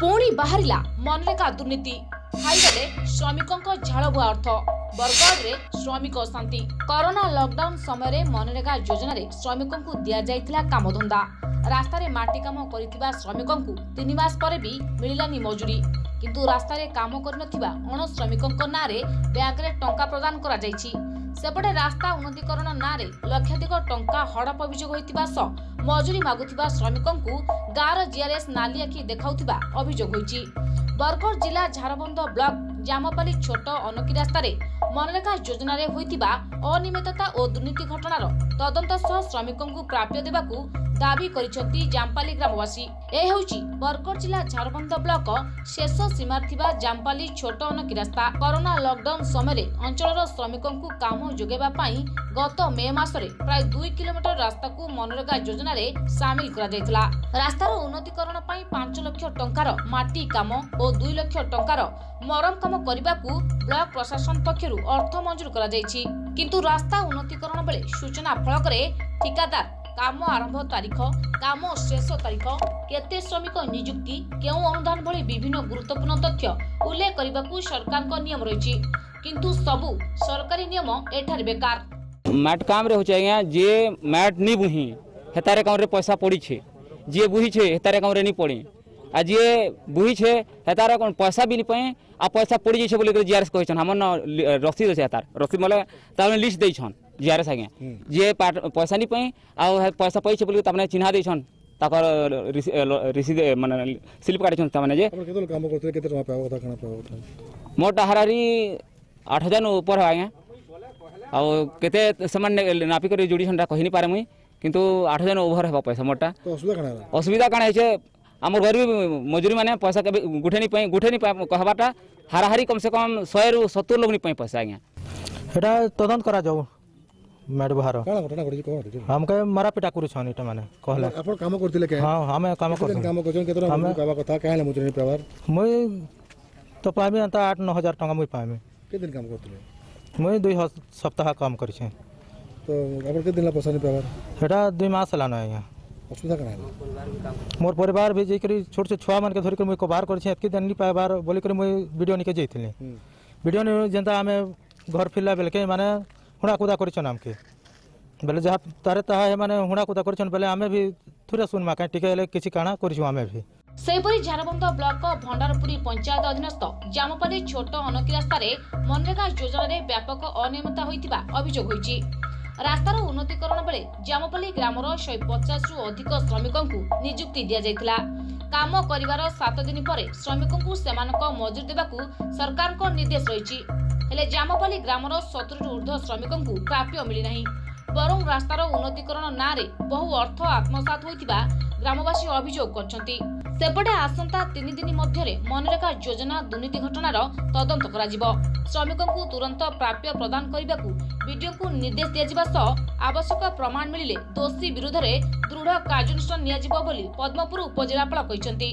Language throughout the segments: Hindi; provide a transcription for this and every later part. पुणी बाहर मनरेगा दुर्नीति खाई श्रमिकों झाड़बुआ अर्थ। बरगढ़ रे श्रमिक अशांति। कोरोना लॉकडाउन समय मनरेगा योजन श्रमिकों को दि जाता कामधंदा। रास्तार मटी कम कर श्रमिकों को 3 मास पर भी मिलानी मजूरी, किंतु रास्तार कम करुवा अण श्रमिकों ना ब्याग्रे टंका प्रदान करपटे रास्ता उन्नतीकरण ना लक्षाधिक टंका हड़प अभियोग होता सह मजूरी मगुवा श्रमिकों को गाँवर जीआरएस नाली आखि देखा अभियोग होती। बरगढ़ जिला झारबंद ब्लॉक जामपाली छोट अनकी रास्तार मनरेगा योजन होता अनियमितता और दुर्नीति घटनार तदंत सह श्रमिकों को प्राप्य देवा दावी करिसेंती जामपाली ग्रामवासी। यह होची बरगढ़ जिला झारबंद ब्लॉक शेष सीमार थिबा जामपाली छोट अनकी रास्ता। कोरोना लॉकडाउन समय अंचल श्रमिकों को काम जोगेबा पई गत मे मास प्राय 2 किलोमीटर रास्ता को मनरेगा योजन सामिल करा जायतिला। रास्तार उन्नतीकरण पई 5 लाख टंकार माटी काम और 2 लाख टंकार मरम काम करबाकू ब्लॉक प्रशासन पक्षरु अर्थ मंजूर करा जायछि, किंतु रास्ता उन्नतीकरण बेले सूचना फलक रे ठिकादार काम आरंभ तारीख, काम शेष तारीख, केते श्रमिक नियुक्ति, केउ अनुदान भली विभिन्न गुरुत्वपूर्ण तथ्य उल्लेख करबाकू सरकार को नियम रहिछि, किंतु सबु सरकारी नियम एठार बेकार। मैट काम रे हो जाय जे मैट नि बुही हेतारे काम रे पैसा पड़ी छे, जे बुही छे हेतारे काम रे नि पड़ी, आ जे बुही छे हेतारे कोन पैसा भी नि पए आ पैसा पड़ जाइए बोल कर जीआरएस कहन हमर रसीद अच्छे तार रसीद मतलब तार लिस्ट देछन जीआरएस आगे जे पैसा नहीं पाई आ पैसा पाई बोल ताने चिन्हा देछन ताकर रसीद मान स्लिप काटछन ताने जे केतन काम करते केतन रुपया पाव कथा खाना पाव मोटा हरारी 8000 ऊपर आगे आ केते समान नापी कर जोड़ीछन कहि नहीं पारे मुई, किंतु 8000 ओवर है पैसा मोटा। असुविधा काना है जे आम घर भी मजूरी मैंने पैसा के गुठे नहीं कहबाटा हाराहारी कम से कम 170 लोग नहीं पैसा आज्ञा एटा तदंत करा जाऊ मैड बाहर घटना घड़ी को हमके मारा पिटा करू छन एटा माने कहला अपन काम करतिले के हां हमें काम करछन केतरा हम काबा कथा कहले मजूरी नहीं पावर मई तो पामे त 8-9000 टका मई पामे के दिन काम करतिले मई 2 सप्ताह काम करछे तो अपन के दिन ला पैसा नहीं पावर एटा 2 मास लाना आज्ञा मोर परिवार भी जैसे छोटे छुआ मान के धरिक मुझे कबार करके दिन नहीं पाए बार बोल कर मुझे वीडियो निके जाइली वीडियो नहीं जेनता आम घर फिरला बेल के माने हुणाकुदा करछन आमके बोले जहाँ तारे ताहा माने हुणाकुदा करछन बोले आम भी थोड़ा सुनमा कहीं टिके किसी काणा करूँ आम भी सेपरी झारबंद ब्लॉक भंडारपुरी पंचायत अधीनस्थ जामपाली छोट अनकी रास्तार मनरेगा योजन व्यापक अनियमितता होता अभियोग होइछि। रास्तार उन्नतीकरण बेले जामपाली ग्रामर 150 रु अधिक श्रमिकों को नियुक्ति दि जाइतिला। काम करिवार 7 दिन पर श्रमिकों को सेमानक मजूरी देबाकू सरकार को निर्देश रहिछि, हेले जामपाली ग्रामर 70 रु ऊर्ध्व श्रमिकों को प्राप्य मिली नहीं, बरं रास्तार उन्नतीकरण नारे बहु अर्थ आत्मसात होइतिबा ग्रामवासी अभियोग करछन्ति। सेपटे आसंता 3 दिन मध्य मनरेगा योजना दुर्नीति घटनार तदंत कराजिब, श्रमिकों को तुरंत प्राप्य प्रदान करबाकू वीडियो को निर्देश दिया सह आवश्यक प्रमाण मिले दोषी विरुद्ध में दृढ़ कार्यानुष्ठान बोली पद्मपुर उपजिलापाल कहते।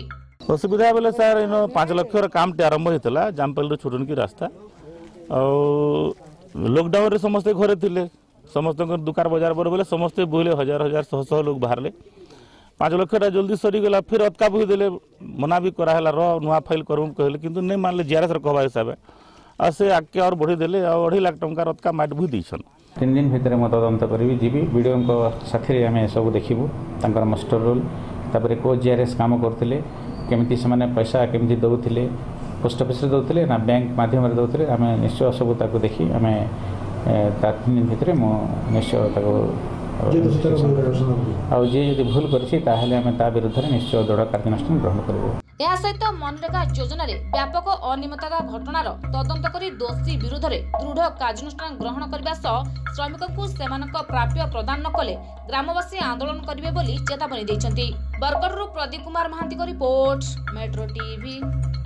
असुविधा बोले सर इन 5 लाख काम आरंभ होता जामपाली छोटनकी रास्ता और लॉकडाउन रे समस्त घरे थे समस्त दुकान बजार पर बोले समस्ते बोले हजार हजार शह शह लोग बाहर ले 5 लाख जल्दी सरीगला फिर अटका बुही देले मना भी कराला र नुआ फाइल करम कहले किंतु नहीं मानले जीआरएस कहवा हिसाब आ से आगे और बढ़ी देले और 2.5 लाख टंका रतका माट बुही दीछन। 3 दिन भितर मत तदंत करी जी वीडियो साथी आम सब देखू तर मास्टर रोल तापर को जीआरएस काम करते केमी से पैसा केमी दौले पोस्ट ऑफिस दौले ना बैंक मध्यम दौले आम निश्चय सब देखी आम 3 दिन भितर निश्चय भूल निश्चय मनरेगा योजन व्यापक अनियमितता घटनार तदंत कर दोषी विरुद्ध में दृढ़ कार्यानुष्ठान ग्रहण करने सह श्रमिकों को सेमानक प्राप्य प्रदान न कले ग्रामवासी आंदोलन करेंगे चेतावनी। Bargarh Pradeep Kumar Mahanti report Metro TV.